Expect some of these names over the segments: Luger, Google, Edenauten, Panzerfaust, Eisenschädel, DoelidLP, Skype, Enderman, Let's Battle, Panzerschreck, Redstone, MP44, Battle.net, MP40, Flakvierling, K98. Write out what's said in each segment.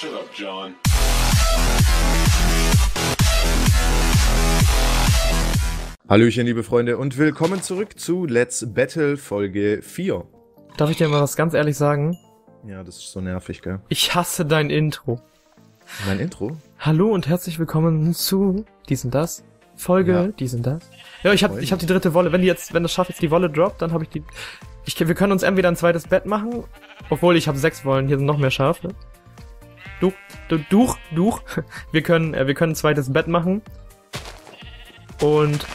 Shut up, John. Hallöchen, liebe Freunde, und willkommen zurück zu Let's Battle Folge 4. Darf ich dir mal was ganz ehrlich sagen? Ja, das ist so nervig, gell? Ich hasse dein Intro. Mein Intro? Hallo und herzlich willkommen zu Dies und Das. Folge, ja. Dies und Das. Ja, ich hab die dritte Wolle. Wenn das Schaf jetzt die Wolle droppt, dann habe ich die... Wir können uns entweder ein zweites Bett machen, obwohl ich habe 6 Wollen, hier sind noch mehr Schafe. Wir können ein zweites Bett machen. Und...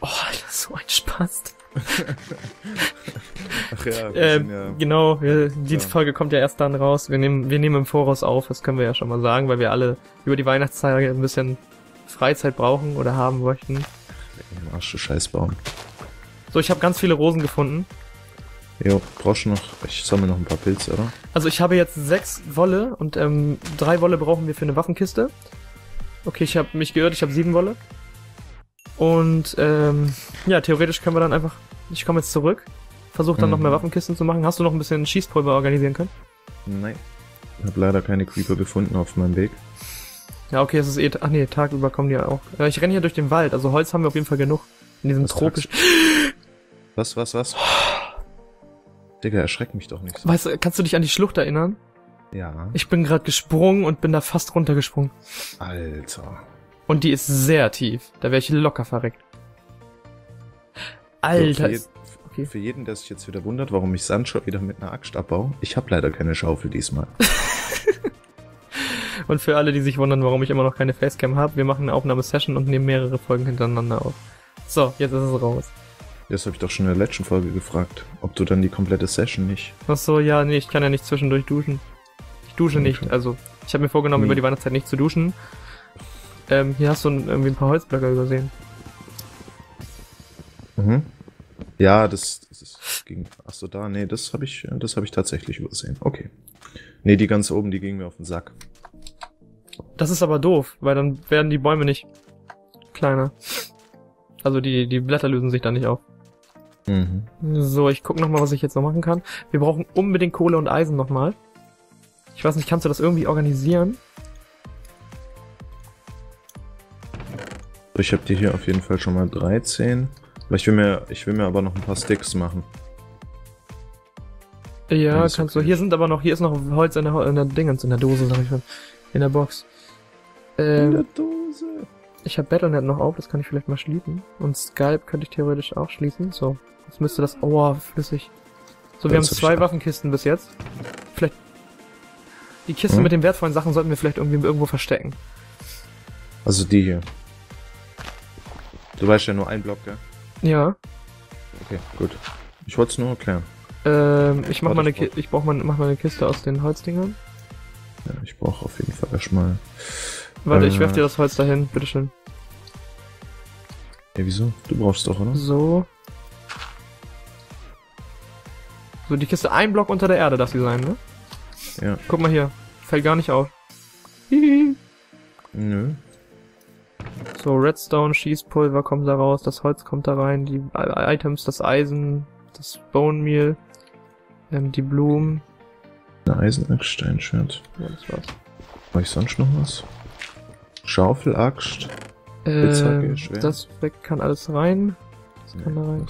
Oh, Alter, so ein Spaß. Ach ja, ja. Genau, die Folge kommt ja erst dann raus. Wir nehmen im Voraus auf, das können wir ja schon mal sagen, weil wir alle über die Weihnachtstage ein bisschen Freizeit brauchen oder haben möchten. Im Arsch, du Scheißbaum. So, ich habe ganz viele Rosen gefunden. Jo, brauchst du noch? Ich sammle noch ein paar Pilze, oder? Also ich habe jetzt 6 Wolle und 3 Wolle brauchen wir für eine Waffenkiste. Okay, ich habe mich geirrt, ich habe 7 Wolle. Und ja, theoretisch können wir dann einfach... Ich komme jetzt zurück, versuche dann noch mehr Waffenkisten zu machen. Hast du noch ein bisschen Schießpulver organisieren können? Nein. Ich habe leider keine Creeper gefunden auf meinem Weg. Ja, okay, es ist eh... Ach nee, tagüber kommen die ja auch. Ich renne hier durch den Wald, also Holz haben wir auf jeden Fall genug. In diesem tropischen... Was? Digga, erschreck mich doch nicht so. Weißt du, kannst du dich an die Schlucht erinnern? Ja. Ich bin gerade gesprungen und bin da fast runtergesprungen. Alter. Und die ist sehr tief. Da wäre ich locker verreckt. Alter. Für jeden, der sich jetzt wieder wundert, warum ich Sand schon wieder mit einer Axt abbaue, ich habe leider keine Schaufel diesmal. Und für alle, die sich wundern, warum ich immer noch keine Facecam habe, wir machen eine Aufnahmesession und nehmen mehrere Folgen hintereinander auf. So, jetzt ist es raus. Das habe ich doch schon in der letzten Folge gefragt, ob du dann die komplette Session nicht... Ach so, ja, nee, ich kann ja nicht zwischendurch duschen. Ich dusche nicht, also ich habe mir vorgenommen, über die Weihnachtszeit nicht zu duschen. Hier hast du irgendwie ein paar Holzblöcke übersehen. Mhm. Ja, das ging... Achso, da, nee, das habe ich tatsächlich übersehen. Okay. Nee, die ganz oben, die gingen mir auf den Sack. Das ist aber doof, weil dann werden die Bäume nicht kleiner. Also die Blätter lösen sich dann nicht auf. Mhm. So, ich gucke nochmal, was ich jetzt noch machen kann. Wir brauchen unbedingt Kohle und Eisen nochmal. Ich weiß nicht, kannst du das irgendwie organisieren? Ich habe dir hier auf jeden Fall schon mal 13. Ich will mir aber noch ein paar Sticks machen. Ja, kannst du. Hier sind aber noch, hier ist noch Holz in der Dose, sag ich schon. In der Box. In der Dose. Ich habe Battle.net noch auf, das kann ich vielleicht mal schließen. Und Skype könnte ich theoretisch auch schließen. So, jetzt müsste das... Oh, flüssig. So, wir haben 2 Waffenkisten bis jetzt. Vielleicht... Die Kiste mit den wertvollen Sachen sollten wir vielleicht irgendwo verstecken. Also die hier. Du weißt ja nur ein Block, gell? Ja. Okay, gut. Ich wollte es nur erklären. Ich mach mal eine Kiste aus den Holzdingern. Ja, ich brauche auf jeden Fall erstmal... Warte, ich werf dir das Holz dahin, bitteschön. Ja, wieso? Du brauchst doch, oder? So. So, die Kiste, ein Block unter der Erde darf sie sein, ne? Ja. Guck mal hier, fällt gar nicht auf. Hihi. Nö. So, Redstone, Schießpulver kommt da raus, das Holz kommt da rein, die Items, das Eisen, das Bone Meal, die Blumen. Eine Eisenachs, Steinschwert. Ja, das war's. Brauche ich sonst noch was? Schaufel, Axt, Spitzhacke, Schwert. Das kann alles rein. Das kann da rein.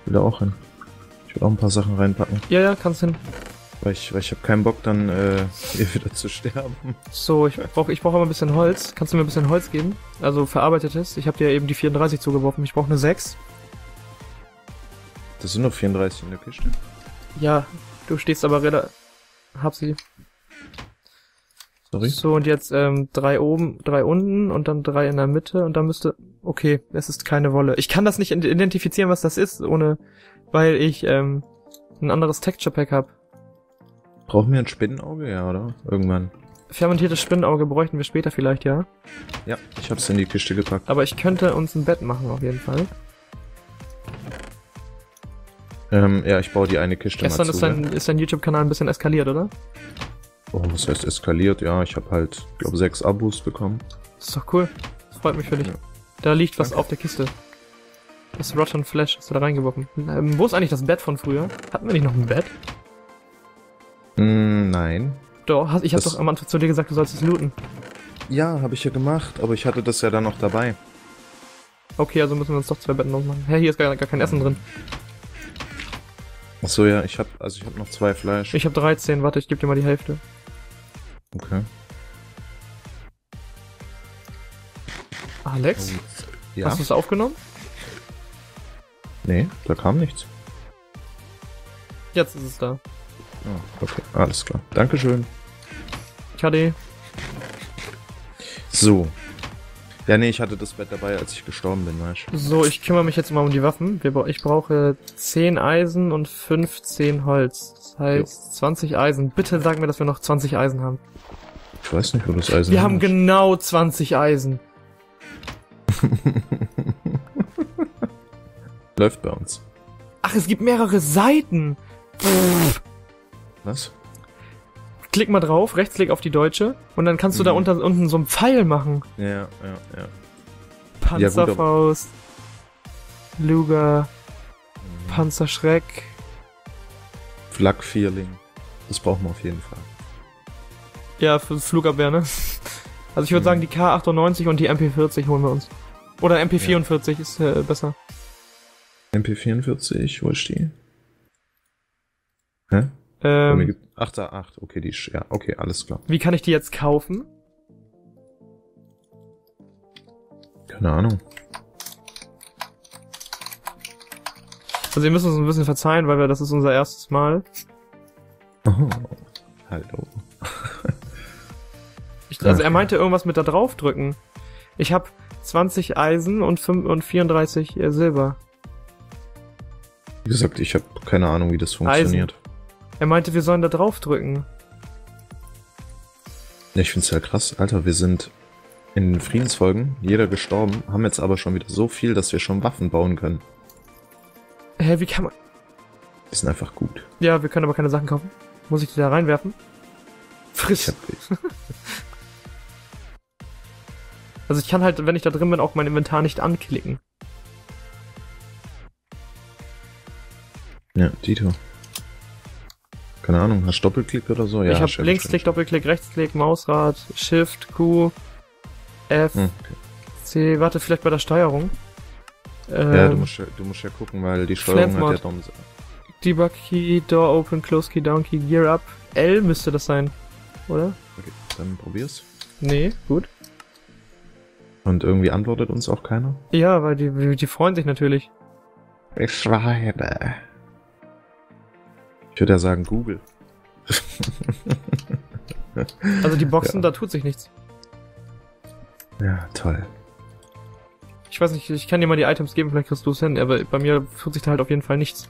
Ich will da auch hin. Ich will auch ein paar Sachen reinpacken. Ja, kannst hin. Weil ich habe keinen Bock, dann hier wieder zu sterben. So, ich brauche aber ein bisschen Holz. Kannst du mir ein bisschen Holz geben? Also verarbeitetes. Ich habe dir eben die 34 zugeworfen. Ich brauche eine 6. Das sind noch 34 in der Kiste. Ja, du stehst aber relativ... Hab sie. Sorry. So, und jetzt 3 oben, 3 unten und dann 3 in der Mitte und dann müsste... Okay, es ist keine Wolle. Ich kann das nicht identifizieren, was das ist, ohne... Weil ich ein anderes Texture-Pack habe. Brauchen wir ein Spinnenauge, ja, oder? Irgendwann. Fermentiertes Spinnenauge bräuchten wir später vielleicht, ja? Ja, ich hab's in die Kiste gepackt. Aber ich könnte uns ein Bett machen, auf jeden Fall. Ja, ich baue die eine Kiste mal zu. Gestern ist dein YouTube-Kanal ein bisschen eskaliert, oder? Oh, was heißt eskaliert? Ja, ich habe halt, glaube 6 Abos bekommen. Das ist doch cool. Das freut mich für dich. Ja. Da liegt was auf der Kiste. Das Rotten Flash hast du da reingeworfen. Wo ist eigentlich das Bett von früher? Hatten wir nicht noch ein Bett? Nein. Doch, ich hab doch am Anfang zu dir gesagt, du sollst es looten. Ja, habe ich ja gemacht, aber ich hatte das ja dann noch dabei. Okay, also müssen wir uns doch zwei Betten ausmachen. Hä, hier ist gar kein Essen drin. Achso, ja, ich hab noch 2 Fleisch. Ich hab 13, warte, ich geb dir mal die Hälfte. Okay. Alex? Ja? Hast du es aufgenommen? Nee, da kam nichts. Jetzt ist es da. Oh, okay, alles klar. Dankeschön. Kade. So. Ja, nee, ich hatte das Bett dabei, als ich gestorben bin, weißt du. So, ich kümmere mich jetzt mal um die Waffen. Ich brauche 10 Eisen und 15 Holz. Das heißt 20 Eisen. Bitte sag mir, dass wir noch 20 Eisen haben. Ich weiß nicht, wo das Eisen ist. Wir haben genau 20 Eisen. Läuft bei uns. Ach, es gibt mehrere Seiten. Pff. Was? Klick mal drauf, rechtsklick auf die deutsche und dann kannst du da unten so einen Pfeil machen. Ja. Panzerfaust, ja, Luger, Panzerschreck. Flakvierling. Das brauchen wir auf jeden Fall. Ja, für Flugabwehr, ne? Also ich würde sagen, die K98 und die MP40 holen wir uns. Oder MP44 ist besser. MP44, wo ist die? Hä? Ach, da, 8. Okay, die ist, ja, okay, alles klar. Wie kann ich die jetzt kaufen? Keine Ahnung. Also, ihr müsst uns ein bisschen verzeihen, weil das ist unser erstes Mal. Oh, hallo. Also, er meinte irgendwas mit da drauf drücken. Ich habe 20 Eisen und 34 Silber. Wie gesagt, ich habe keine Ahnung, wie das funktioniert. Eisen. Er meinte, wir sollen da drauf drücken. Ich find's ja krass, Alter, wir sind in den Friedensfolgen, jeder gestorben, haben jetzt aber schon wieder so viel, dass wir schon Waffen bauen können. Hä, wie kann man... Die sind einfach gut. Ja, wir können aber keine Sachen kaufen. Muss ich die da reinwerfen? Frisch. Also ich kann halt, wenn ich da drin bin, auch mein Inventar nicht anklicken. Ja, Dito. Keine Ahnung, hast du Doppelklick oder so? Ja, ich habe Linksklick, Doppelklick, Rechtsklick, Mausrad, Shift, Q, F, C. Warte, vielleicht bei der Steuerung. Ja, du musst ja gucken, weil die Steuerung hat ja Doms. Debug Key, Door Open, Close Key, Down Key, Gear Up. L müsste das sein, oder? Okay, dann probier's. Nee, gut. Und irgendwie antwortet uns auch keiner? Ja, weil die freuen sich natürlich. Ich schreibe. Ich würde ja sagen, Google. Also die Boxen, da tut sich nichts. Ja, toll. Ich weiß nicht, ich kann dir mal die Items geben, vielleicht kriegst du es hin, aber bei mir tut sich da halt auf jeden Fall nichts.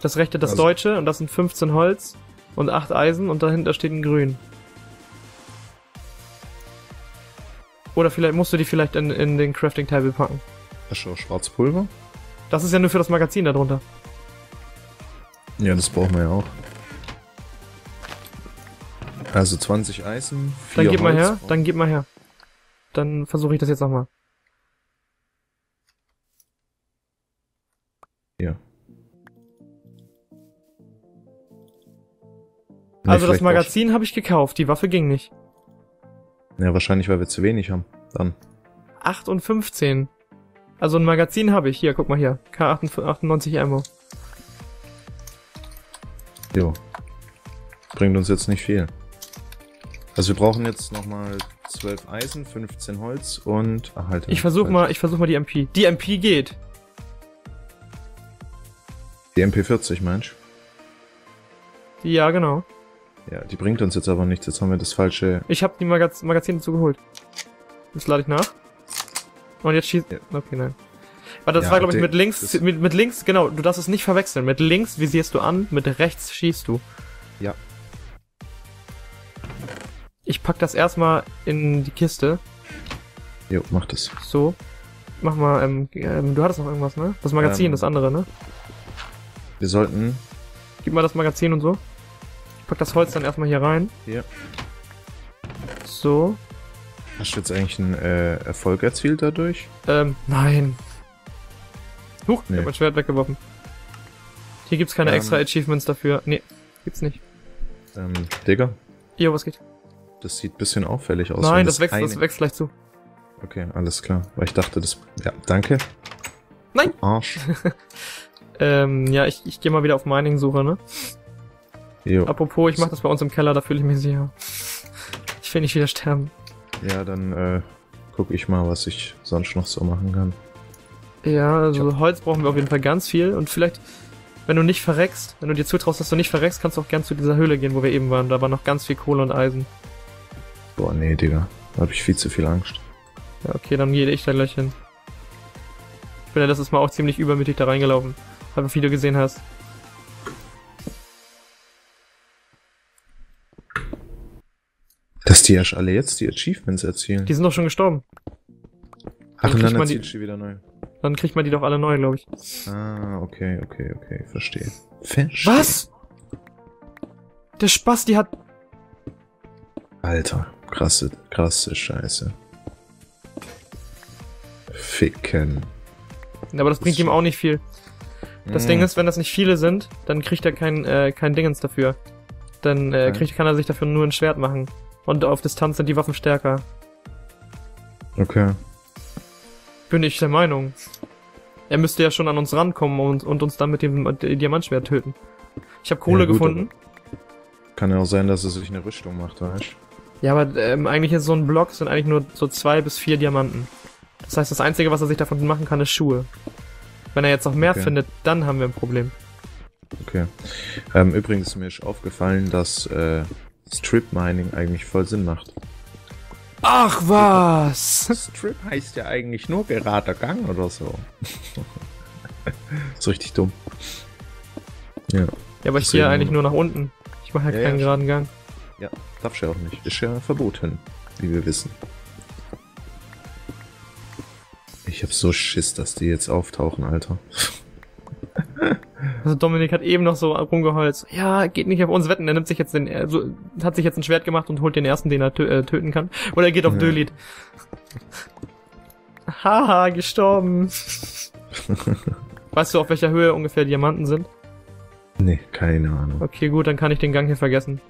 Das rechte, das deutsche, und das sind 15 Holz und 8 Eisen und dahinter steht ein Grün. Oder vielleicht musst du die vielleicht in den Crafting-Table packen. Das ist schon Schwarzpulver? Das ist ja nur für das Magazin darunter. Ja, das brauchen wir ja auch. Also 20 Eisen, 4 Holz. Dann gib mal her. Dann versuche ich das jetzt nochmal. Ja. Also das Magazin habe ich gekauft, die Waffe ging nicht. Ja, wahrscheinlich, weil wir zu wenig haben. Dann. 8 und 15. Also ein Magazin habe ich. Hier, guck mal hier. K98 Ammo. Jo. Bringt uns jetzt nicht viel. Also wir brauchen jetzt nochmal 12 Eisen, 15 Holz und... Ach, halt. Ich versuch mal die MP. Die MP geht. Die MP40, meinst du? Ja, genau. Ja, die bringt uns jetzt aber nichts. Jetzt haben wir das falsche... Ich habe die Magazine dazu geholt. Jetzt lade ich nach. Und jetzt schießt... Ja. Okay, nein. Warte, das war, glaube ich, mit links, genau, du darfst es nicht verwechseln. Mit links visierst du an, mit rechts schießt du. Ja. Ich pack das erstmal in die Kiste. Jo, mach das. So. Mach mal, du hattest noch irgendwas, ne? Das Magazin, das andere, ne? Wir sollten... Gib mal das Magazin und so. Ich pack das Holz dann erstmal hier rein. Ja. So. Hast du jetzt eigentlich einen Erfolg erzielt dadurch? Nein. Huch, nee. Ich hab mein Schwert weggeworfen. Hier gibt's keine extra Achievements dafür. Nee, gibt's nicht. Digga? Jo, was geht? Das sieht ein bisschen auffällig aus. Nein, das wächst gleich zu. Okay, alles klar. Weil ich dachte, das... Ja, danke. Nein! Arsch. Ja, ich gehe mal wieder auf Mining-Suche, ne? Jo. Apropos, ich mach das bei uns im Keller, da fühle ich mich sicher. Ich will nicht wieder sterben. Ja, dann guck ich mal, was ich sonst noch so machen kann. Ja, also Holz brauchen wir auf jeden Fall ganz viel und vielleicht, wenn du nicht verreckst, wenn du dir zutraust, dass du nicht verreckst, kannst du auch gern zu dieser Höhle gehen, wo wir eben waren. Da war noch ganz viel Kohle und Eisen. Boah, nee, Digga. Da hab ich viel zu viel Angst. Ja, okay, dann gehe ich da gleich hin. Ich bin ja letztes Mal auch ziemlich übermütig da reingelaufen, weil du Video gesehen hast. Dass die ja alle jetzt die Achievements erzielen. Die sind doch schon gestorben. Ach, und dann erzielst du die wieder neu. Dann kriegt man die doch alle neu, glaube ich. Ah, okay, okay, okay. Verstehe. Verstehe. Was? Der Spaß, die hat... Alter, krasse Scheiße. Ficken. Aber das bringt ihm auch nicht viel. Das Ding ist, wenn das nicht viele sind, dann kriegt er kein Dingens dafür. Dann kann er sich dafür nur ein Schwert machen. Und auf Distanz sind die Waffen stärker. Okay. Bin ich der Meinung. Er müsste ja schon an uns rankommen und uns dann mit dem Diamantschwert töten. Ich habe Kohle gefunden. Kann ja auch sein, dass es sich eine Rüstung macht, weißt du? Ja, aber eigentlich ist so ein Block, sind eigentlich nur so 2 bis 4 Diamanten. Das heißt, das Einzige, was er sich davon machen kann, ist Schuhe. Wenn er jetzt noch mehr findet, dann haben wir ein Problem. Okay. Übrigens, mir ist aufgefallen, dass... Strip-Mining eigentlich voll Sinn macht. Ach was! Strip heißt ja eigentlich nur gerader Gang oder so. Ist richtig dumm. Ja. Ja, aber ich gehe ja eigentlich nur nach unten. Ich mache ja, keinen geraden Gang. Ja, darfst du ja auch nicht. Ist ja verboten, wie wir wissen. Ich hab so Schiss, dass die jetzt auftauchen, Alter. Also Dominik hat eben noch so rumgeholzt. Ja, geht nicht auf uns wetten. Er nimmt sich jetzt hat sich jetzt ein Schwert gemacht und holt den ersten, den er töten kann. Oder er geht auf Doelid. Haha, gestorben. Weißt du, auf welcher Höhe ungefähr Diamanten sind? Nee, keine Ahnung. Okay, gut, dann kann ich den Gang hier vergessen.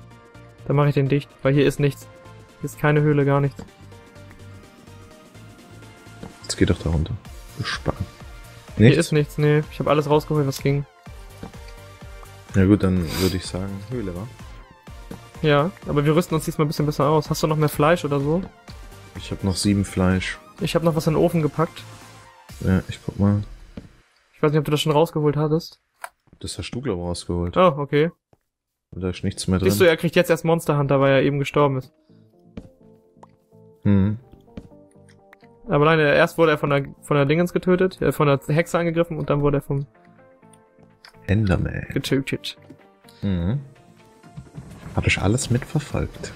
Dann mache ich den dicht, weil hier ist nichts. Hier ist keine Höhle, gar nichts. Jetzt geht doch da runter. Spannend. Nichts? Hier ist nichts, nee. Ich habe alles rausgeholt, was ging. Na gut, dann würde ich sagen, Höhle, wa? Ja, aber wir rüsten uns diesmal ein bisschen besser aus. Hast du noch mehr Fleisch oder so? Ich habe noch 7 Fleisch. Ich habe noch was in den Ofen gepackt. Ja, ich guck mal. Ich weiß nicht, ob du das schon rausgeholt hattest. Das hast du, glaube ich, rausgeholt. Oh, okay. Und da ist nichts mehr drin. Siehst du, er kriegt jetzt erst Monster Hunter, weil er eben gestorben ist. Hm. Aber nein, erst wurde er von der Dingens getötet, von der Hexe angegriffen und dann wurde er vom... Enderman. Getötet. Mhm. Habe ich alles mitverfolgt.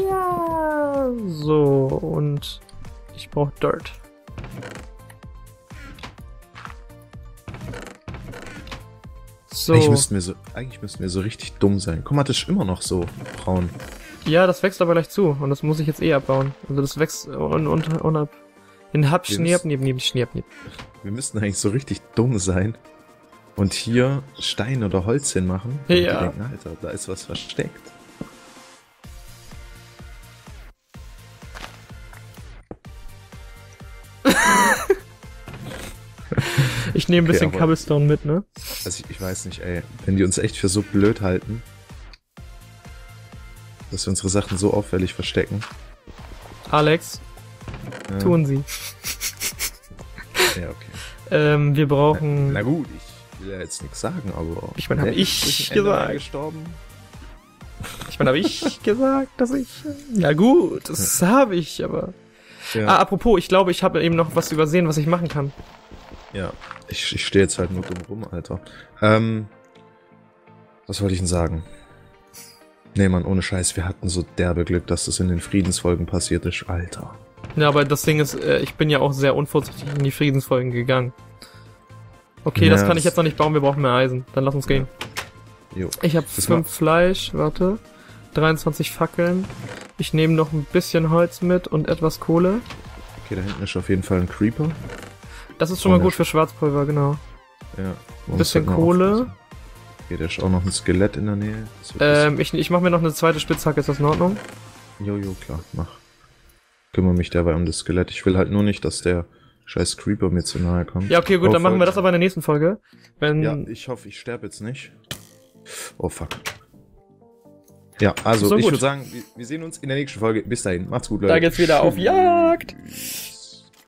Ja, so, und ich brauche Dirt. So. Eigentlich müssten wir so richtig dumm sein. Guck mal, das ist immer noch so braun. Ja, das wächst aber gleich zu und das muss ich jetzt eh abbauen. Also das wächst unab. In Hab, wir müssten eigentlich so richtig dumm sein. Und hier Stein oder Holz hinmachen. Und ja. Denken, Alter, da ist was versteckt. Ich nehme ein bisschen Cobblestone mit, ne? Also ich weiß nicht, ey. Wenn die uns echt für so blöd halten, dass wir unsere Sachen so auffällig verstecken. Alex, tun sie. Ja, okay. Wir brauchen... Na gut, ich... Ich will ja jetzt nichts sagen, aber... Ich meine, habe ich gesagt... Gestorben. Ich meine, habe ich gesagt, dass ich... Ja gut, das habe ich, aber... Ja. Ah, apropos, ich glaube, ich habe eben noch was übersehen, was ich machen kann. Ja, ich stehe jetzt halt nur dumm rum, Alter. Was wollte ich denn sagen? Nee, Mann, ohne Scheiß, wir hatten so derbe Glück, dass das in den Friedensfolgen passiert ist, Alter. Ja, aber das Ding ist, ich bin ja auch sehr unvorsichtig in die Friedensfolgen gegangen. Okay, ja, das kann ich jetzt noch nicht bauen, wir brauchen mehr Eisen. Dann lass uns gehen. Jo. Ich habe 5 Fleisch, warte. 23 Fackeln. Ich nehme noch ein bisschen Holz mit und etwas Kohle. Okay, da hinten ist auf jeden Fall ein Creeper. Das ist schon mal gut für Schwarzpulver, genau. Ja. Bisschen Kohle. Hier, da ist auch noch ein Skelett in der Nähe. Ich mache mir noch eine zweite Spitzhacke, ist das in Ordnung? Jojo, klar, mach. Kümmere mich dabei um das Skelett. Ich will halt nur nicht, dass der scheiß Creeper mir zu nahe kommt. Ja, okay, gut, dann machen wir das aber in der nächsten Folge. Wenn ja, ich hoffe, ich sterbe jetzt nicht. Oh, fuck. Ja, also, ich würde sagen, wir sehen uns in der nächsten Folge. Bis dahin, macht's gut, Leute. Da geht's wieder auf Jagd!